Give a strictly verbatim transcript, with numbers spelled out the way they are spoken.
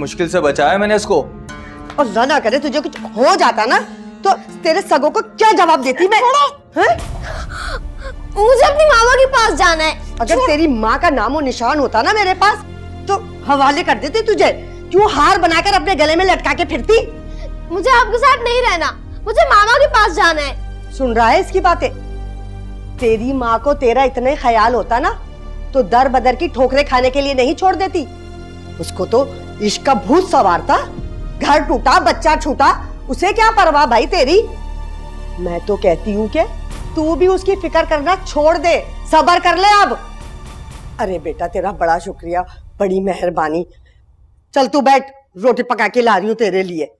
मुश्किल से बचाया मैंने इसको। और ज़्यादा करे तुझे कुछ हो जाता ना तो तेरे सगों को क्या जवाब देती मैं? मुझे अपनी मामा के पास जाना है। अगर तेरी माँ का नामो निशान होता ना मेरे पास तो हवाले कर देती तुझे। क्यों हार बनाकर अपने गले में लटका के फिरती? मुझे आपके साथ नहीं रहना, मुझे मामा के पास जाना है। सुन रहा है इसकी बातें? तेरी माँ को तेरा इतना ख्याल होता ना तो दर बदर की ठोकरें खाने के लिए नहीं छोड़ देती। उसको तो इश्क का भूत सवारता, घर टूटा बच्चा छूटा, उसे क्या परवाह भाई तेरी। मैं तो कहती हूँ कि तू भी उसकी फिक्र करना छोड़ दे, सबर कर ले अब। अरे बेटा तेरा बड़ा शुक्रिया, बड़ी मेहरबानी। चल तू बैठ, रोटी पका के ला रही हूँ तेरे लिए।